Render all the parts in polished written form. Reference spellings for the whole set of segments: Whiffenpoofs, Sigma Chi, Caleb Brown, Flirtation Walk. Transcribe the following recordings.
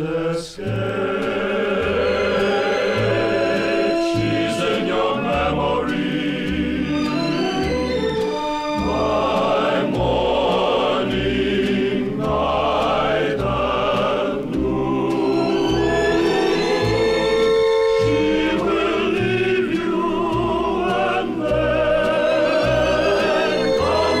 and escape. She's in your memory, my morning, night and noon. She will leave you and then come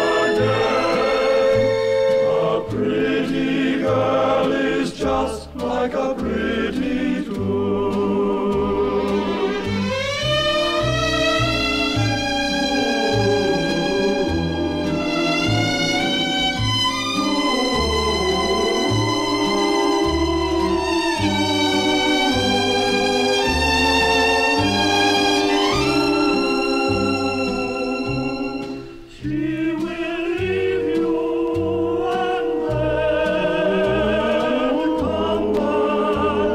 back again. A pretty girl is just like a pretty tool. She will leave you and then come back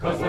'Cause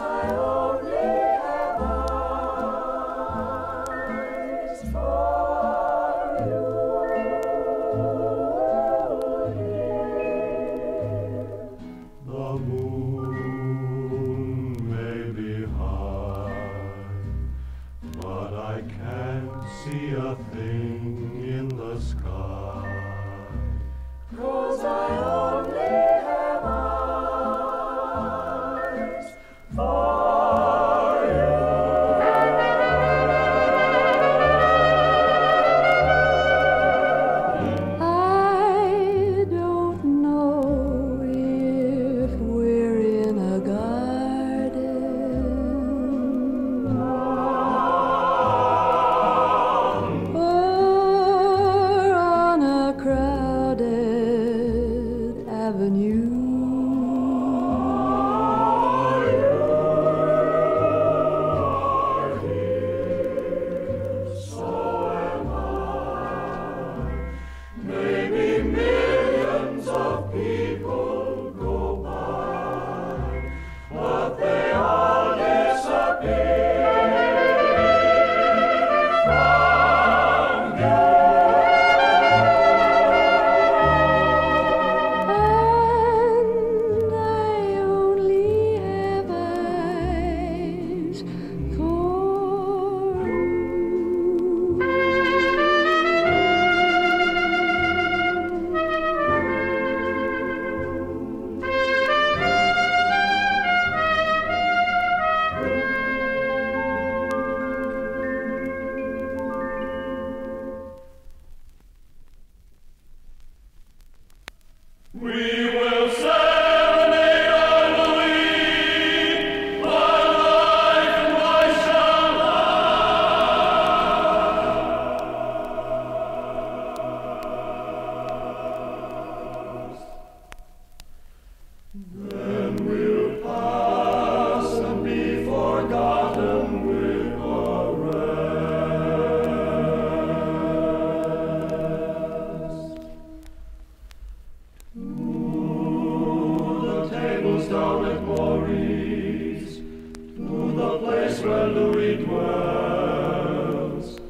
I only have he dwells,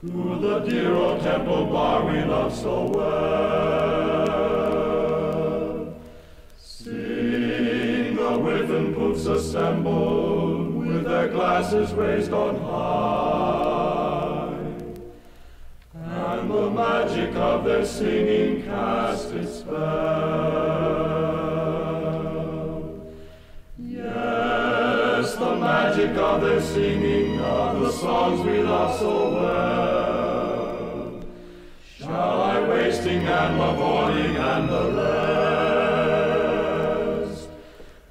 to the dear old temple bar we love so well. Sing the Whiffenpoofs assembled, with their glasses raised on high, and the magic of their singing cast its spell. Yes, the magic of their singing, of the songs we love so well. Shall I wasting and lavoiding and the rest?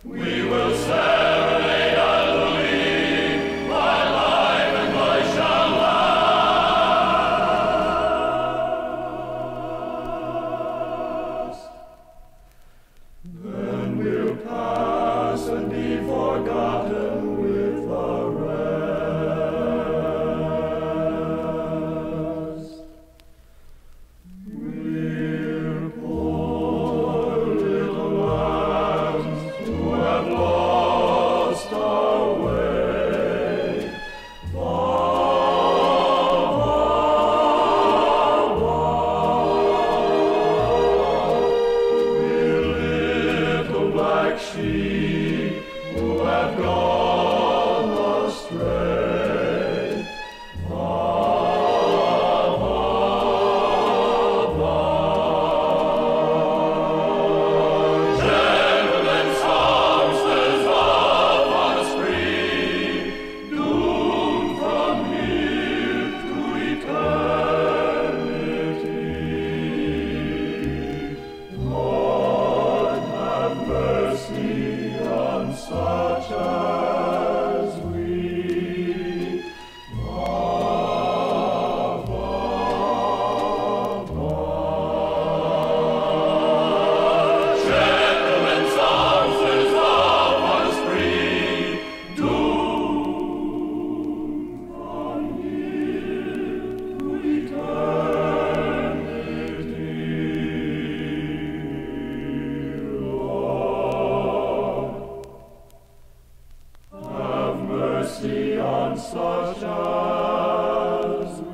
We will say. Sheep who have gone astray, gentlemen's songsters of our spree, doomed from here to eternity. Lord, have mercy on such as we. Gentlemen's songsters of our spree, doomed from here to eternity. Mercy on such as we.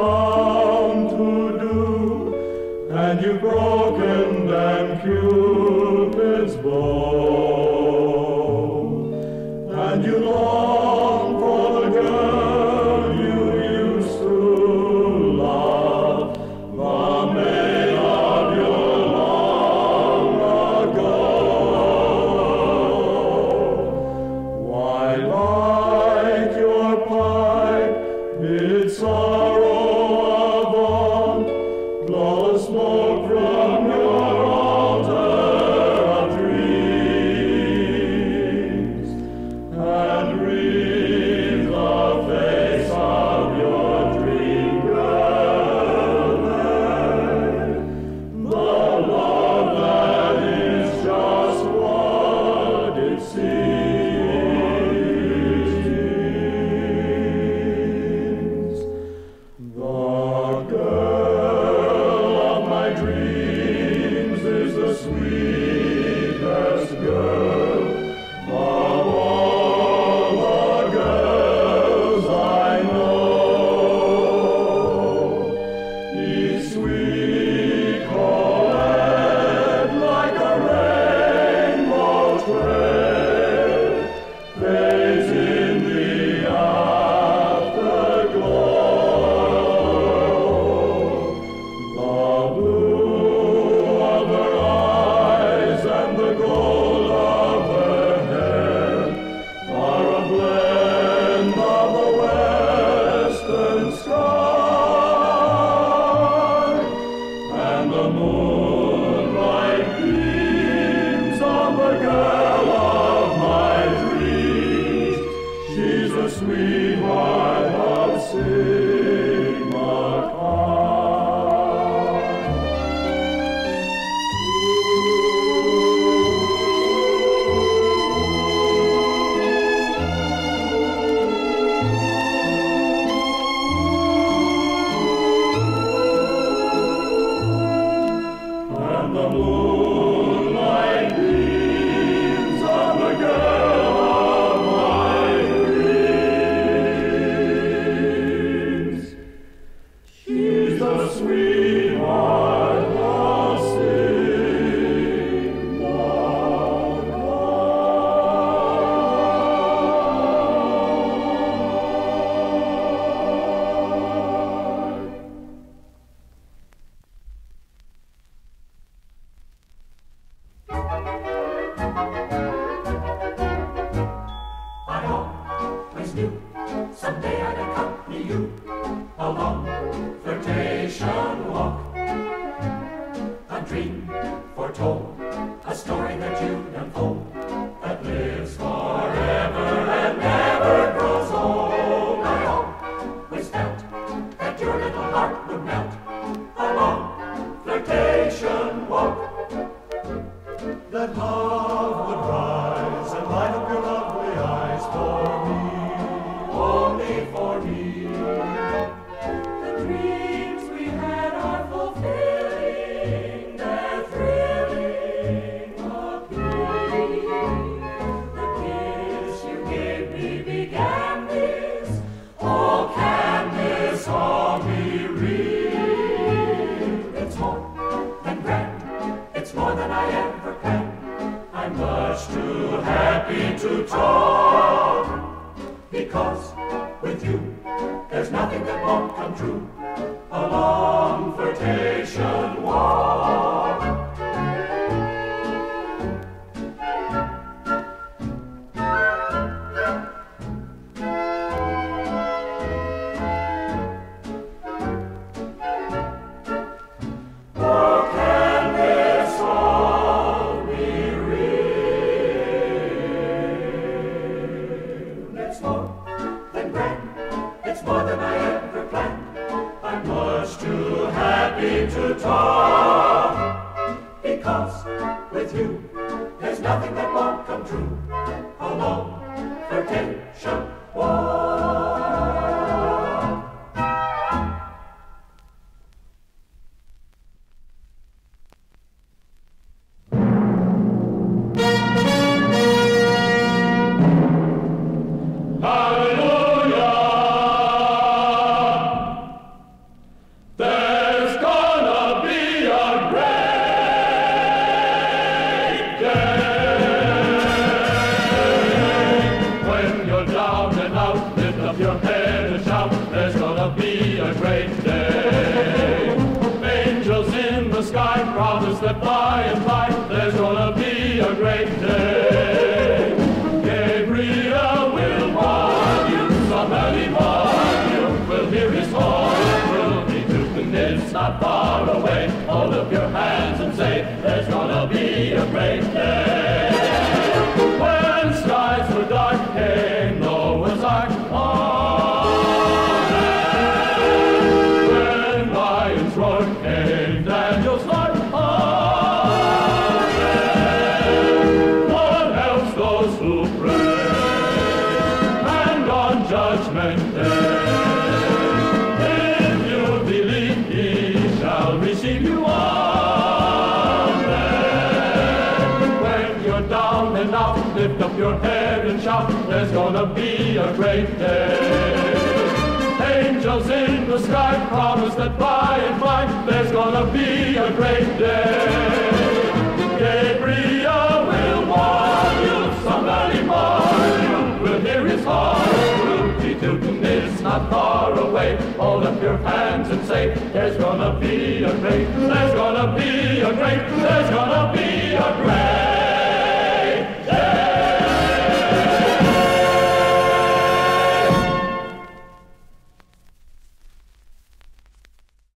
found to do, and you've broken down Cupid's bow, and you long for the girl you used to love, the maid of your long ago. Why light your pipe, it's sorrow. Blow the smoke from your altar of dreams, and wreathe the face of your dream girl there. The love that is just what it seems. The girl dreams is the sweetest girl of all the girls I know. Each sweet collet like a rainbow trail fades in the afterglow. The blue sweetheart of Sigma Chi. And the moonlight beams on the girl knew someday I'd accompany you along flirtation walk. A dream foretold, a story that you'd unfold, that lives forever and never grows old. I always felt that your little heart would melt along flirtation walk. That love would rise and light up your lovely eyes for me. For me, the dreams we had are fulfilling, they're thrilling, appealing. The kiss you gave me began this. Oh, can this all be real? It's more than grand, it's more than I ever planned. I'm much too happy to talk, because with you, there's nothing that won't come true along flirtation walk. Oh, can this all be real? It's more than grand, it's more than I ever planned. I'm much too happy to talk, because with you, there's nothing that won't come true along flirtation walk. the sky, promise that by and by there's gonna be a great day. Gabriel will warn you, some early morning, we'll hear his horn, we'll be duking, it's not far away. Hold up your hands and say, there's gonna be a great day. When skies were dark came Noah's Ark. Lift up your head and shout, there's gonna be a great day. Angels in the sky promise that by and by there's gonna be a great day.